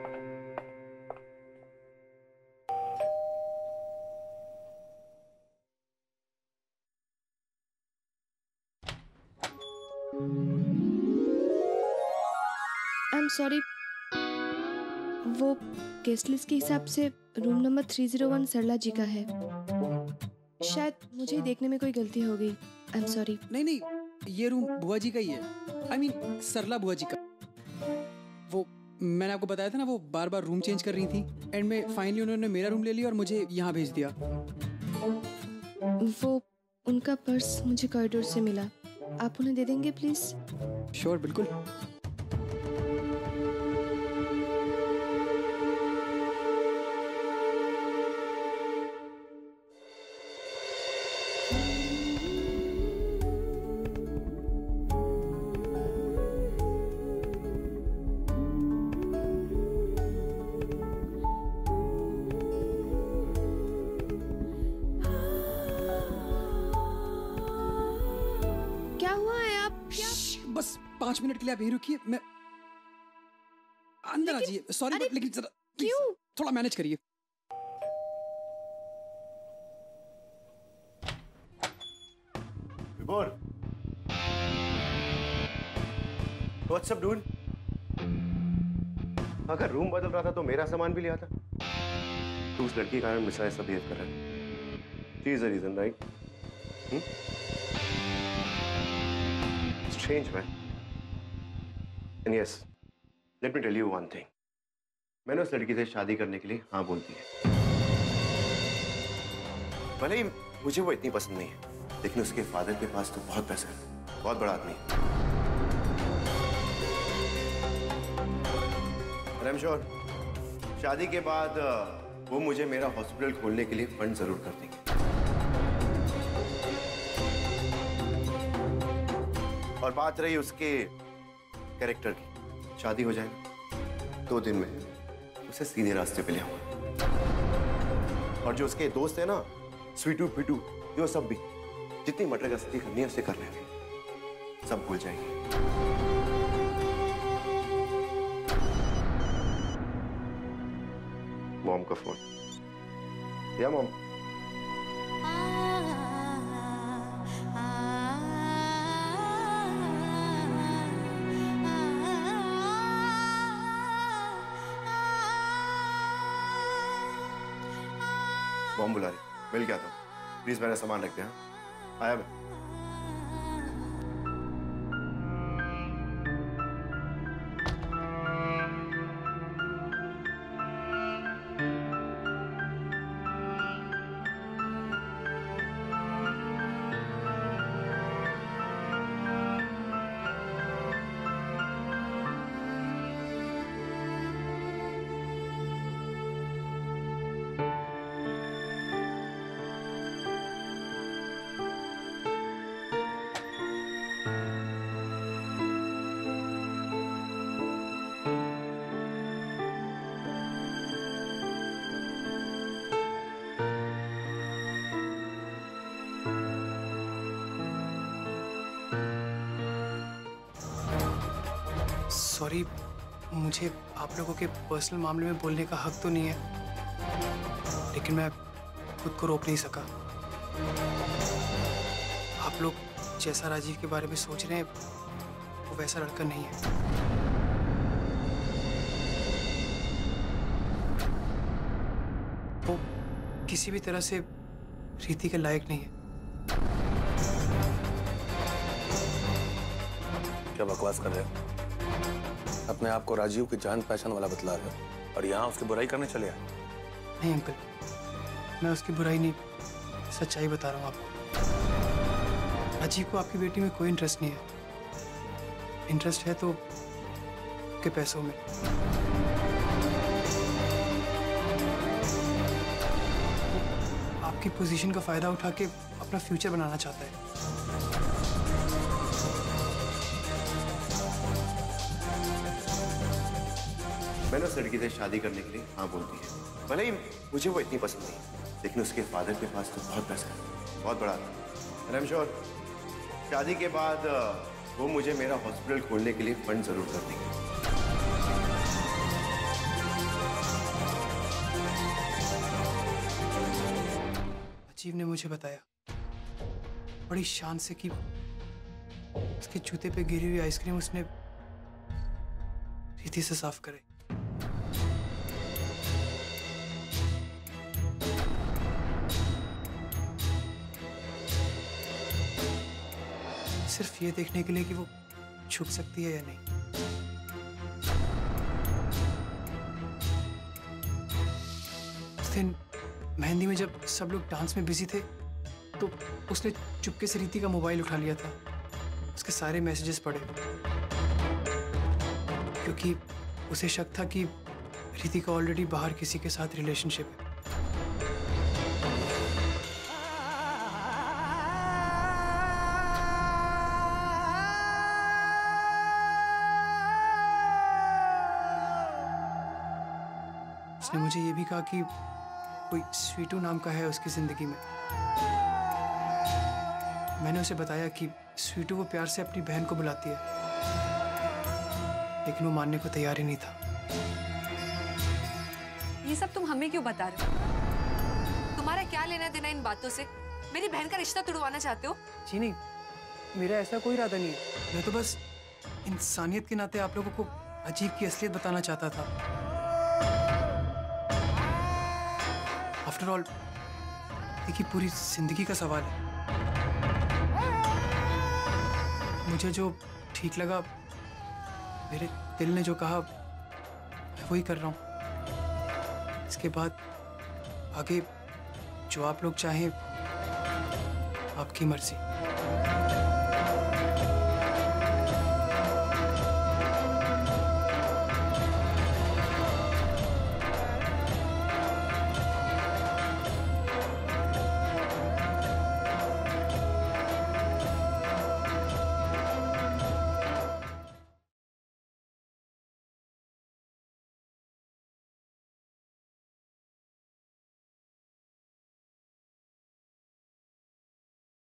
I'm sorry, वो guest list के हिसाब से रूम नंबर 301 सरला जी का है। शायद मुझे देखने में कोई गलती हो गई। I'm sorry। नहीं नहीं, ये रूम बुआ जी का ही है। I mean सरला बुआ जी का। वो मैंने आपको बताया था ना, वो बार बार रूम चेंज कर रही थी। एंड में फाइनली उन्होंने मेरा रूम ले लिया और मुझे यहाँ भेज दिया। वो उनका पर्स मुझे कॉरिडोर से मिला, आप उन्हें दे देंगे प्लीज? श्योर, बिल्कुल। बस 5 मिनट के लिए आप यहीं रुकिए, मैं अंदर आ जाइए। सॉरी बट लेकिन जरा क्यों, थोड़ा मैनेज करिए। Vibhor, what's up dude? अगर रूम बदल रहा था तो मेरा सामान भी लिया था। तू उस लड़की का मिसाइल सब बिहेव कर रहा है। She is a reason, right? Change, man. And yes, let me tell you one thing. मैंने उस लड़की से शादी करने के लिए हाँ बोल दी है। भले ही मुझे वो इतनी पसंद नहीं है, लेकिन उसके फादर के पास तो बहुत पैसा है, बहुत बड़ा आदमी है। I'm sure, शादी के बाद वो मुझे मेरा हॉस्पिटल खोलने के लिए फंड जरूर कर देंगे। और बात रही उसके कैरेक्टर की, शादी हो जाएगी 2 दिन में, उसे सीधे रास्ते पे ले आऊंगा। और जो उसके दोस्त है ना, स्वीटू पिटू, जो सब भी जितनी मटर गश्ती करनी है उसे कर लेंगे, सब भूल जाएंगे। मॉम का फोन। या मॉम, मॉम बुला रही, मिल गया था। प्लीज मेरा सामान रख दे। हाँ आया मैं। सॉरी, मुझे आप लोगों के पर्सनल मामले में बोलने का हक तो नहीं है, लेकिन मैं खुद को रोक नहीं सका। आप लोग जैसा राजीव के बारे में सोच रहे हैं, वो वैसा लड़का नहीं है। वो किसी भी तरह से रीति के लायक नहीं है। क्या बकवास कर रहे हो? अपने आप को राजीव की जान पहचान वाला बतला रहे हो और यहाँ उसकी बुराई करने चले आए। नहीं अंकल, मैं उसकी बुराई नहीं, सच्चाई बता रहा हूँ आपको। राजीव को आपकी बेटी में कोई इंटरेस्ट नहीं है। इंटरेस्ट है तो के पैसों में। आपकी पोजीशन का फायदा उठा के अपना फ्यूचर बनाना चाहता है। मैंने उस लड़की से शादी करने के लिए हाँ बोल दी है। भले ही मुझे वो इतनी पसंद नहीं, लेकिन उसके फादर के पास तो बहुत पैसा है, बहुत बड़ा है। आई एम श्योर, शादी के बाद वो मुझे मेरा हॉस्पिटल खोलने के लिए फंड जरूर कर देंगे। राजीव ने मुझे बताया। बड़ी शान से कि उसके जूते पे गिरी हुई आइसक्रीम उसने रीति से साफ कराई। सिर्फ ये देखने के लिए कि वो छुप सकती है या नहीं। उस दिन मेहंदी में जब सब लोग डांस में बिजी थे तो उसने चुपके से रीति का मोबाइल उठा लिया था। उसके सारे मैसेजेस पढ़े क्योंकि उसे शक था कि रीति का ऑलरेडी बाहर किसी के साथ रिलेशनशिप है। उसने मुझे ये भी कहा कि कोई स्वीटू नाम का है उसकी जिंदगी में। मैंने उसे बताया कि स्वीटू वो प्यार से अपनी बहन को बुलाती है, लेकिन वो मानने को तैयार ही नहीं था। ये सब तुम हमें क्यों बता रहे हो? तुम्हारा क्या लेना देना इन बातों से? मेरी बहन का रिश्ता तुड़वाना चाहते हो? जी नहीं, मेरा ऐसा कोई इरादा नहीं है। मैं तो बस इंसानियत के नाते आप लोगों को अजीब की असलियत बताना चाहता था। आफ्टर ऑल देखिए, पूरी जिंदगी का सवाल है। मुझे जो ठीक लगा, मेरे दिल ने जो कहा, मैं वही कर रहा हूँ। इसके बाद आगे जो आप लोग चाहें, आपकी मर्जी।